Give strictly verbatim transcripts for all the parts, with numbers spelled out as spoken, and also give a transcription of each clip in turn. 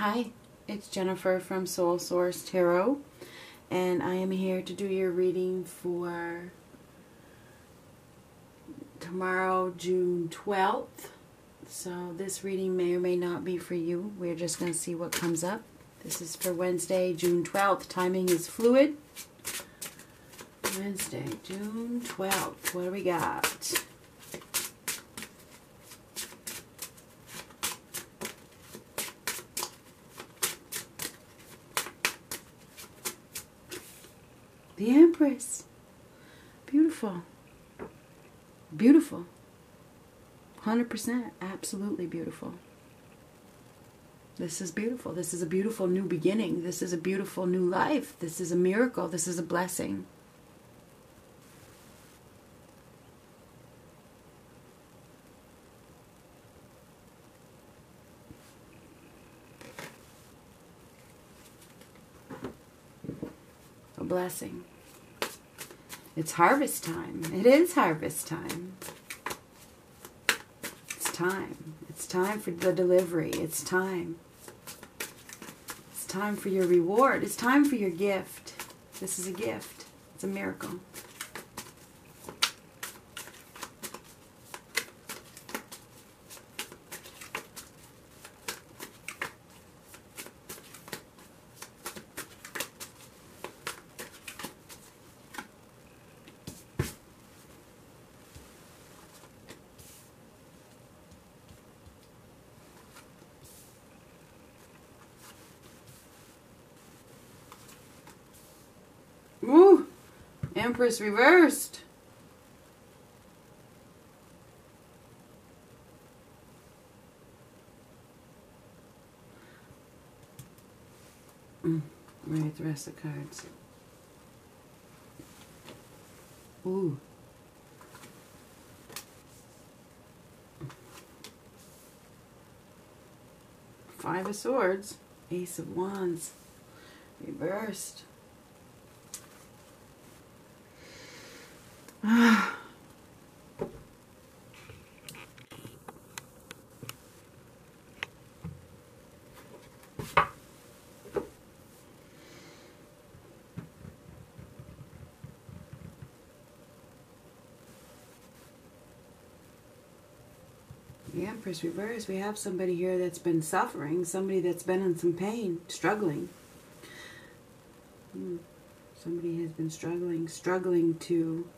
Hi, it's Jennifer from Soul Source Tarot, and I am here to do your reading for tomorrow, June twelfth. So this reading may or may not be for you. We're just going to see what comes up. This is for Wednesday, June twelfth. Timing is fluid. Wednesday, June twelfth. What do we got? The Empress. Beautiful. Beautiful. one hundred percent. Absolutely beautiful. This is beautiful. This is a beautiful new beginning. This is a beautiful new life. This is a miracle. This is a blessing. Blessing. It's harvest time. It is harvest time. It's time. It's time for the delivery. It's time. It's time for your reward. It's time for your gift. This is a gift. It's a miracle. Ooh, Empress reversed. Mm, right, the rest of the cards. Ooh. Five of Swords, Ace of Wands, reversed. The Empress reverse. We have somebody here that's been suffering, somebody that's been in some pain, struggling. Hmm. Somebody has been struggling, struggling to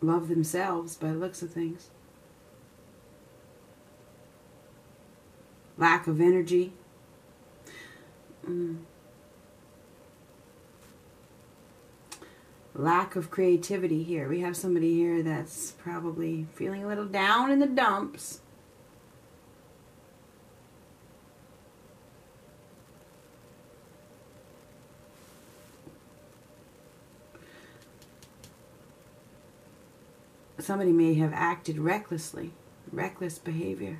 love themselves by the looks of things. Lack of energy. Mm. Lack of creativity here. We have somebody here that's probably feeling a little down in the dumps. Somebody may have acted recklessly, reckless behavior.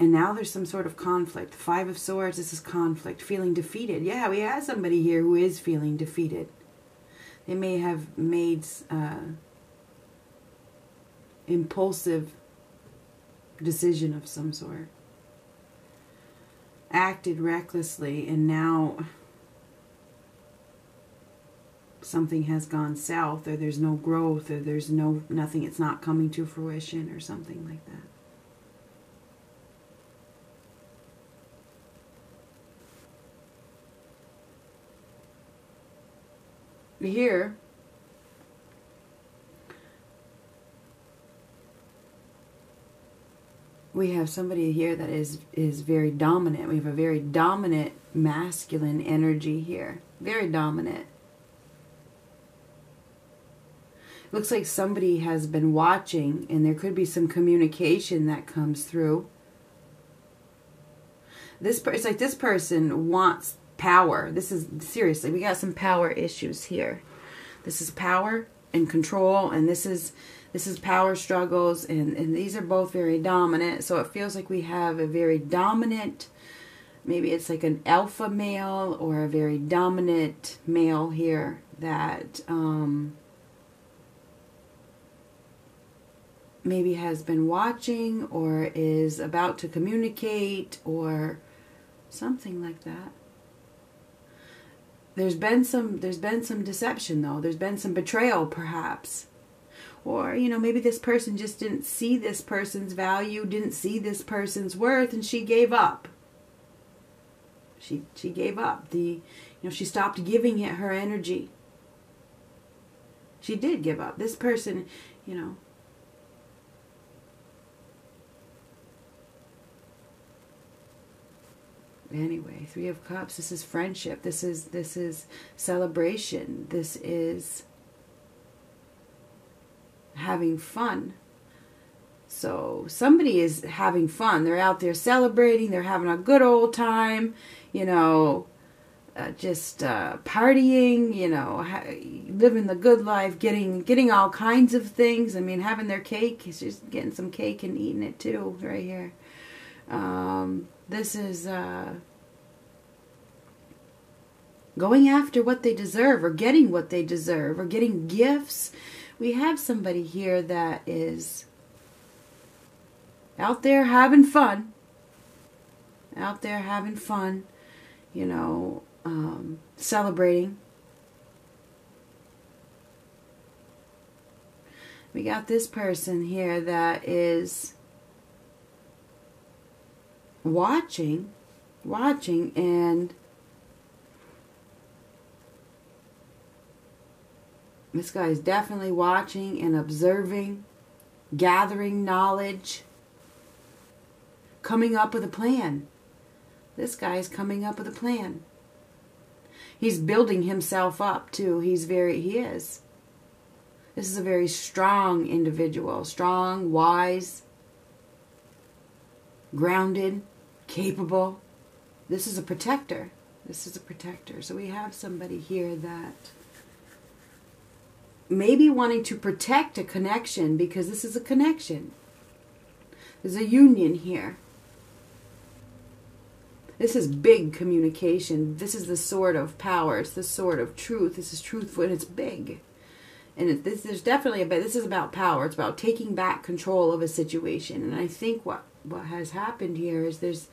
And now there's some sort of conflict. Five of Swords, this is conflict, feeling defeated. Yeah, we have somebody here who is feeling defeated. They may have made uh, impulsive decision of some sort. Acted recklessly, and now something has gone south, or there's no growth, or there's no nothing, it's not coming to fruition, or something like that. Here, we have somebody here that is, is very dominant. We have a very dominant masculine energy here. Very dominant. Looks like somebody has been watching, and there could be some communication that comes through. This per it's like this person wants power. This is seriously, we got some power issues here. This is power and control, and this is this is power struggles, and, and these are both very dominant. So it feels like we have a very dominant, maybe it's like an alpha male or a very dominant male here that um maybe has been watching or is about to communicate or something like that. There's been some there's been some deception though. There's been some betrayal perhaps. Or, you know, maybe this person just didn't see this person's value, didn't see this person's worth, and she gave up. She she gave up. The you know, she stopped giving it her energy. She did give up. This person, you know, anyway, Three of Cups, this is friendship. This is this is celebration. This is having fun. So somebody is having fun. They're out there celebrating. They're having a good old time, you know, uh, just uh, partying, you know, living the good life, getting getting all kinds of things. I mean, having their cake. It's just getting some cake and eating it too, right here. Um, this is uh, going after what they deserve or getting what they deserve or getting gifts. We have somebody here that is out there having fun, out there having fun, you know, um, celebrating. We got this person here that is watching, watching and this guy is definitely watching and observing, gathering knowledge, coming up with a plan. This guy is coming up with a plan. He's building himself up too. He's very, he is. This is a very strong individual, strong, wise, grounded, capable. This is a protector. This is a protector. So we have somebody here that may be wanting to protect a connection, because this is a connection. There's a union here. This is big communication. This is the sword of power. It's the sword of truth. This is truthful and it's big. And it, this, there's definitely a bit. This is about power. It's about taking back control of a situation. And I think what what has happened here is there's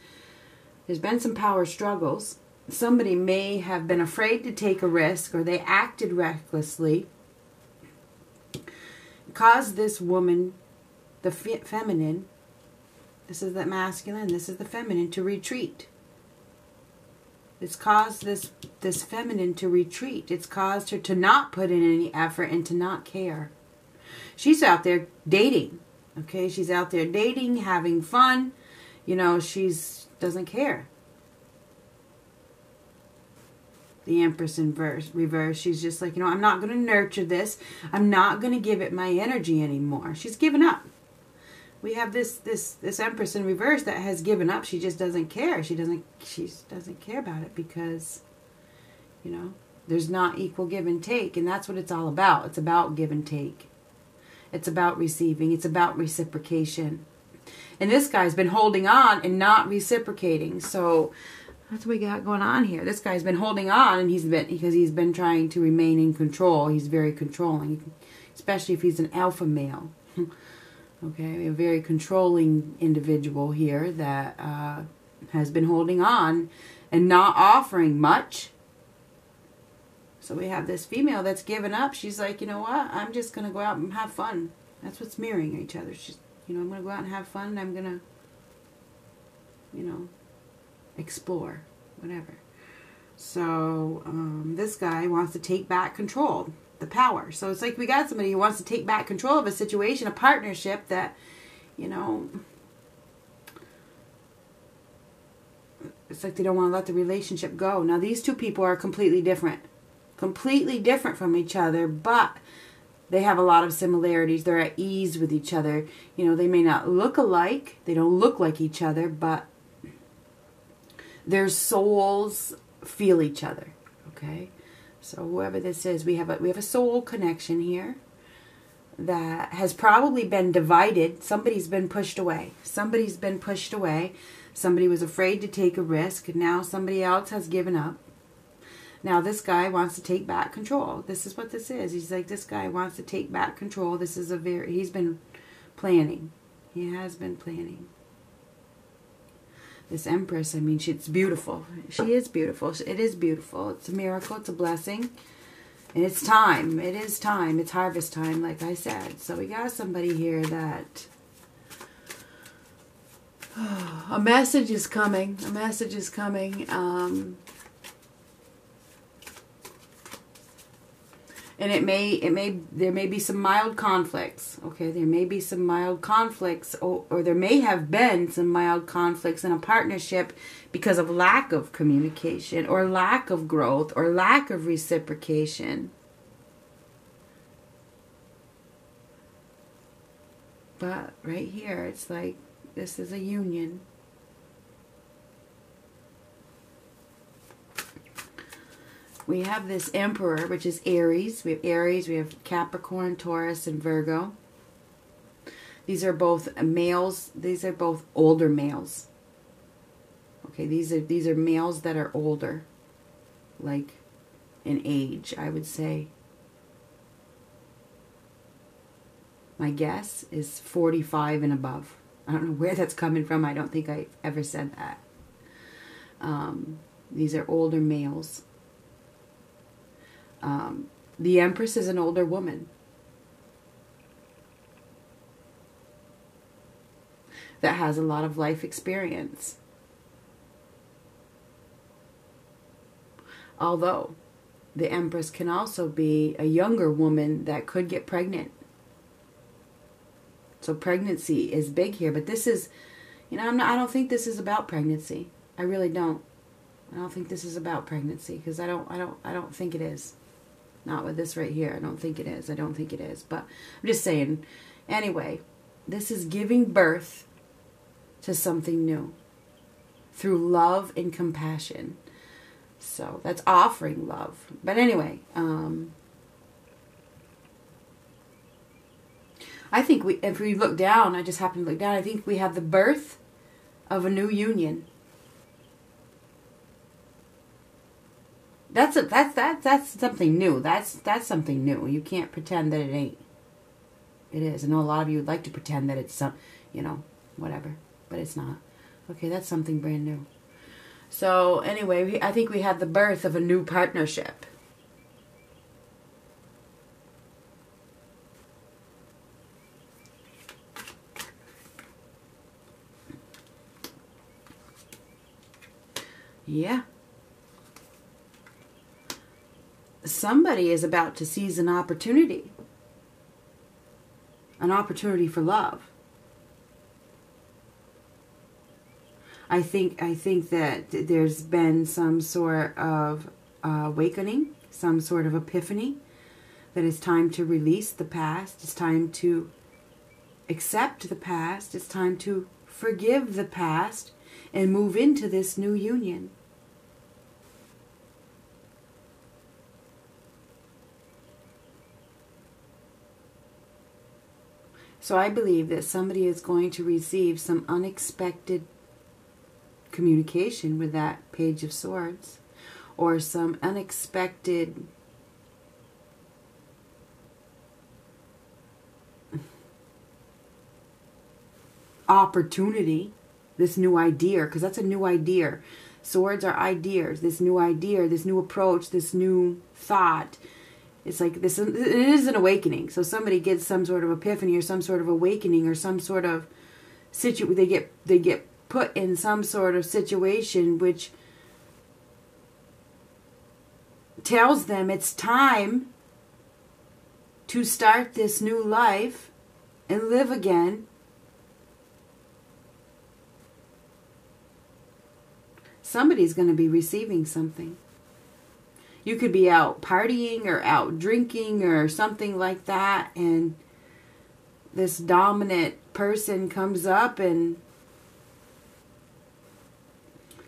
there's been some power struggles. Somebody may have been afraid to take a risk, or they acted recklessly, caused this woman, the fe feminine. This is the masculine. This is the feminine to retreat. It's caused this this feminine to retreat. It's caused her to not put in any effort and to not care. She's out there dating. Okay, she's out there dating, having fun. You know, she's doesn't care. The Empress in verse, reverse. She's just like, you know, I'm not going to nurture this. I'm not going to give it my energy anymore. She's given up. We have this this this Empress in reverse that has given up. She just doesn't care. She doesn't she doesn't care about it because, you know, there's not equal give and take, and that's what it's all about. It's about give and take. It's about receiving. It's about reciprocation. And this guy's been holding on and not reciprocating. So that's what we got going on here. This guy's been holding on, and he's been because he's been trying to remain in control. He's very controlling, especially if he's an alpha male. Okay, a very controlling individual here that uh, has been holding on and not offering much. So we have this female that's given up. She's like, you know what? I'm just gonna go out and have fun. That's what's mirroring each other. She's, you know, I'm gonna go out and have fun. And I'm gonna, you know, explore, whatever. So um, this guy wants to take back control, the power. So it's like we got somebody who wants to take back control of a situation, a partnership that, you know, it's like they don't want to let the relationship go. Now these two people are completely different, completely different from each other, but they have a lot of similarities. They're at ease with each other. You know, they may not look alike. They don't look like each other, but their souls feel each other, okay? So whoever this is, we have a, we have a soul connection here that has probably been divided. Somebody's been pushed away. Somebody's been pushed away. Somebody was afraid to take a risk. Now somebody else has given up. Now this guy wants to take back control. This is what this is. He's like, this guy wants to take back control. This is a very, he's been planning. He has been planning. This Empress, I mean, she's beautiful. She is beautiful. It is beautiful. It's a miracle. It's a blessing. And it's time. It is time. It's harvest time, like I said. So we got somebody here that... a message is coming. A message is coming. Um, and it may, it may, there may be some mild conflicts. Okay, there may be some mild conflicts, or, or there may have been some mild conflicts in a partnership because of lack of communication, or lack of growth, or lack of reciprocation. But right here, it's like, this is a union. We have this Emperor, which is Aries. We have Aries, we have Capricorn, Taurus, and Virgo. These are both males. These are both older males. Okay, these are, these are males that are older, like in age, I would say. My guess is forty-five and above. I don't know where that's coming from. I don't think I ever said that. Um, these are older males. Um, the Empress is an older woman. That has a lot of life experience. Although, the Empress can also be a younger woman that could get pregnant. So pregnancy is big here, but this is, you know, I'm not, I don't think this is about pregnancy. I really don't. I don't think this is about pregnancy, because I don't, I don't, I don't think it is. Not with this right here. I don't think it is. I don't think it is. But I'm just saying. Anyway, this is giving birth to something new through love and compassion. So that's offering love. But anyway, um, I think we, if we look down, I just happen to look down, I think we have the birth of a new union. That's a, that's that that's something new. That's that's something new. You can't pretend that it ain't. It is. I know a lot of you would like to pretend that it's some, you know, whatever, but it's not. Okay, that's something brand new. So anyway, we, I think we have the birth of a new partnership. Yeah. Somebody is about to seize an opportunity. An opportunity for love. I think I think that there's been some sort of uh, awakening, some sort of epiphany, that it's time to release the past. It's time to accept the past. It's time to forgive the past and move into this new union. So I believe that somebody is going to receive some unexpected communication with that Page of Swords, or some unexpected opportunity, this new idea, because that's a new idea. Swords are ideas, this new idea, this new approach, this new thought. It's like this, it is an awakening. So somebody gets some sort of epiphany, or some sort of awakening, or some sort of situ. They get they get put in some sort of situation which tells them it's time to start this new life and live again. Somebody's going to be receiving something. You could be out partying or out drinking or something like that, and this dominant person comes up and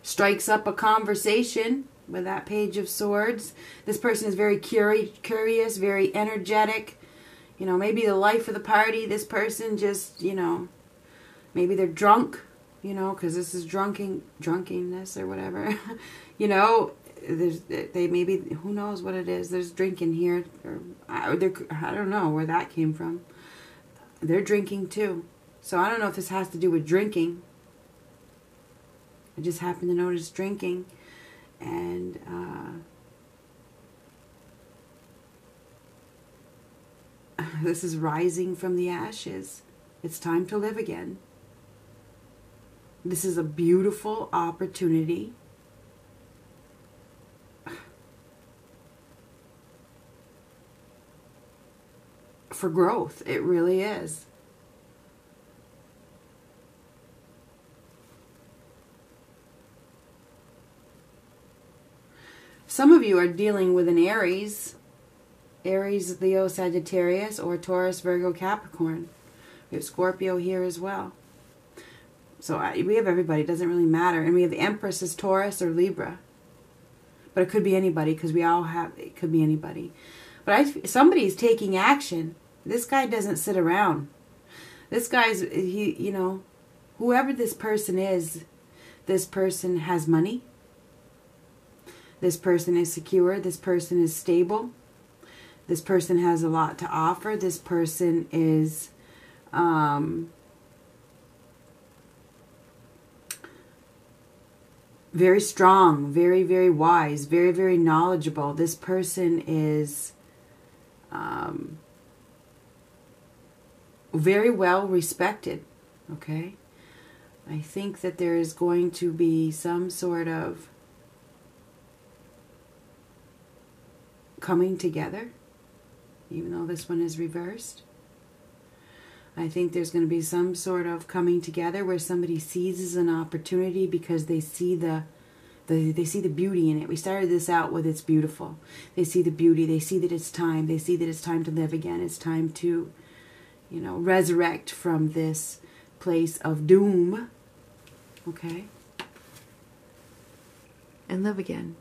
strikes up a conversation with that Page of Swords. This person is very curious, very energetic. You know, maybe the life of the party, this person just, you know, maybe they're drunk, you know, because this is drunken, drunkenness or whatever, you know. There's, they maybe, who knows what it is. There's drinking here, or, or I don't know where that came from. They're drinking too. So I don't know if this has to do with drinking. I just happened to notice drinking. And uh, this is rising from the ashes. It's time to live again. This is a beautiful opportunity. For growth, it really is. Some of you are dealing with an Aries, Aries, Leo, Sagittarius, or Taurus, Virgo, Capricorn. We have Scorpio here as well. So I, we have everybody. It doesn't really matter. And we have Empress as Taurus or Libra. But it could be anybody because we all have, it could be anybody. But I, somebody's taking action. This guy doesn't sit around. This guy's, he, you know, whoever this person is, this person has money. This person is secure. This person is stable. This person has a lot to offer. This person is um, very strong, very, very wise, very, very knowledgeable. This person is um, very well respected, okay? I think that there is going to be some sort of coming together, even though this one is reversed. I think there's going to be some sort of coming together where somebody seizes an opportunity because they see the, the they see the beauty in it. We started this out with it's beautiful. They see the beauty. They see that it's time. They see that it's time to live again. It's time to, you know, resurrect from this place of doom, okay, and live again.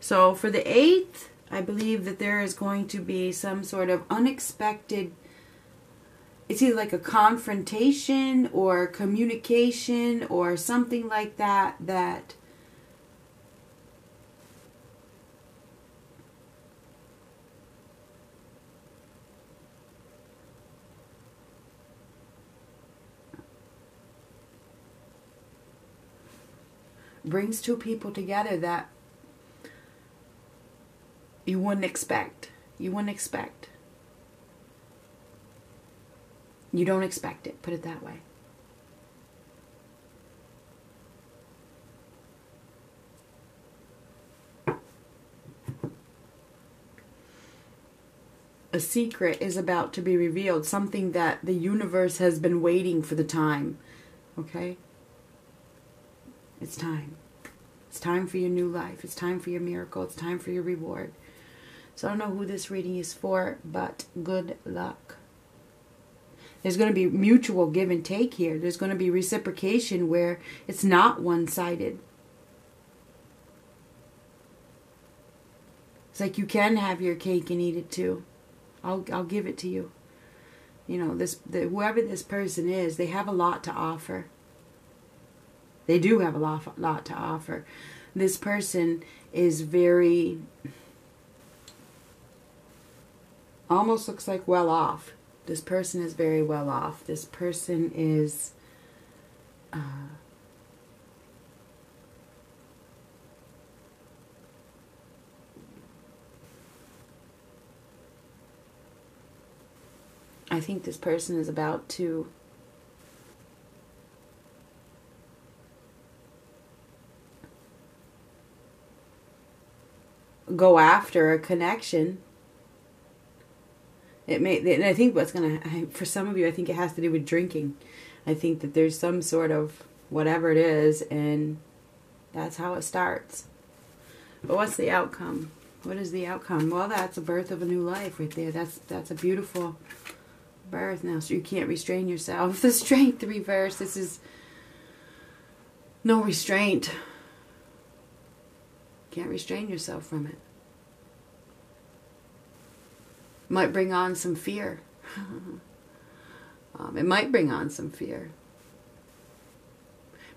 So for the eighth, I believe that there is going to be some sort of unexpected, it's either like a confrontation or communication or something like that, that brings two people together that you wouldn't expect. You wouldn't expect. You don't expect it. Put it that way. A secret is about to be revealed. Something that the universe has been waiting for the time. Okay? It's time. It's time for your new life. It's time for your miracle. It's time for your reward. So I don't know who this reading is for, but good luck. There's going to be mutual give and take here. There's going to be reciprocation where it's not one-sided. It's like you can have your cake and eat it too. I'll, I'll give it to you. You know, this the, whoever this person is, they have a lot to offer. They do have a lot, lot to offer. This person is very... almost looks like well off. This person is very well off. This person is uh, I think this person is about to go after a connection. It may, and I think what's going to, for some of you, I think it has to do with drinking. I think that there's some sort of whatever it is, and that's how it starts. But what's the outcome? What is the outcome? Well, that's a birth of a new life right there. That's that's a beautiful birth now, so you can't restrain yourself. The strength reverse, this is no restraint. Can't restrain yourself from it. Might bring on some fear. um, it might bring on some fear.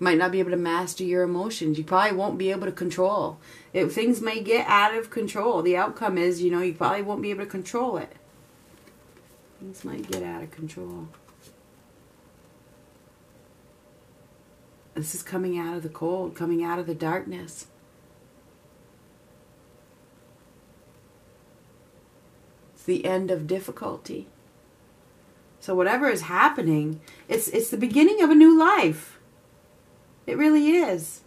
Might not be able to master your emotions. You probably won't be able to control. It, things may get out of control. The outcome is, you know, you probably won't be able to control it. Things might get out of control. This is coming out of the cold, coming out of the darkness. It's the end of difficulty. So whatever is happening, it's, it's the beginning of a new life. It really is.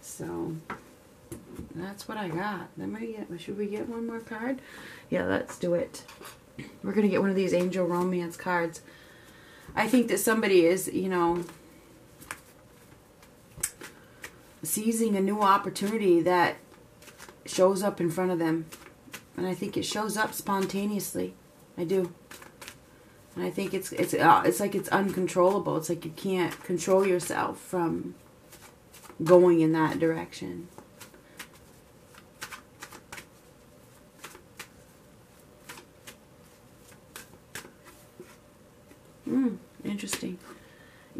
So that's what I got. Let me get, should we get one more card? Yeah, let's do it. We're going to get one of these angel romance cards. I think that somebody is, you know, seizing a new opportunity that shows up in front of them. And I think it shows up spontaneously. I do. And I think it's it's it's like it's uncontrollable. It's like you can't control yourself from going in that direction. Mm, interesting.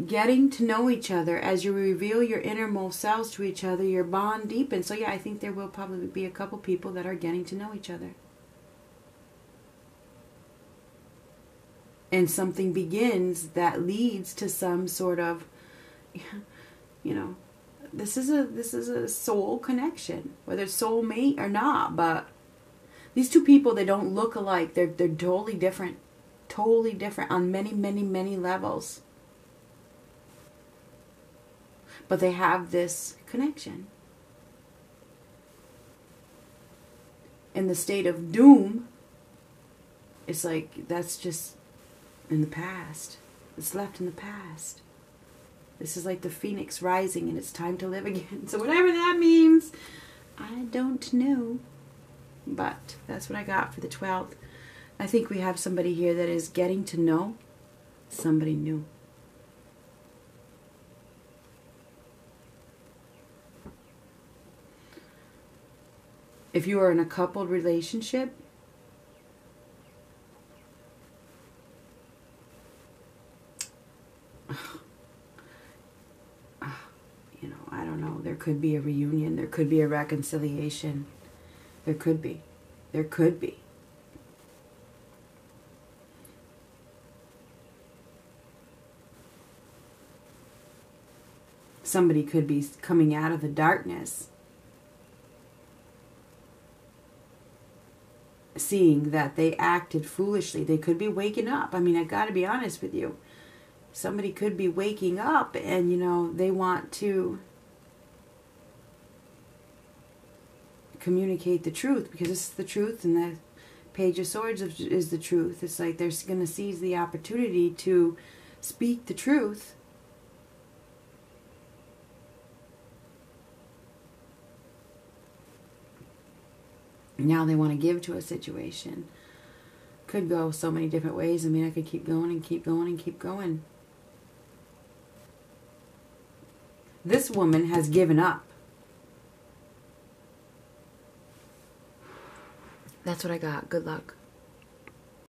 Getting to know each other. As you reveal your innermost selves to each other, your bond deepens. So yeah, I think there will probably be a couple people that are getting to know each other. And something begins that leads to some sort of, you know, this is a this is a soul connection, whether soulmate or not. But these two people, they don't look alike. They're they're totally different. Totally different on many, many, many levels. But they have this connection. In the state of doom, it's like that's just in the past. It's left in the past. This is like the phoenix rising and it's time to live again. So whatever that means, I don't know. But that's what I got for the twelfth. I think we have somebody here that is getting to know somebody new. If you are in a coupled relationship, you know, I don't know. There could be a reunion. There could be a reconciliation. There could be. There could be. Somebody could be coming out of the darkness, seeing that they acted foolishly. They could be waking up. I mean, I got to be honest with you. Somebody could be waking up and, you know, they want to communicate the truth because it's the truth and the Page of Swords is the truth. It's like they're going to seize the opportunity to speak the truth. Now they want to give to a situation. Could go so many different ways. I mean, I could keep going and keep going and keep going. This woman has given up. That's what I got. Good luck.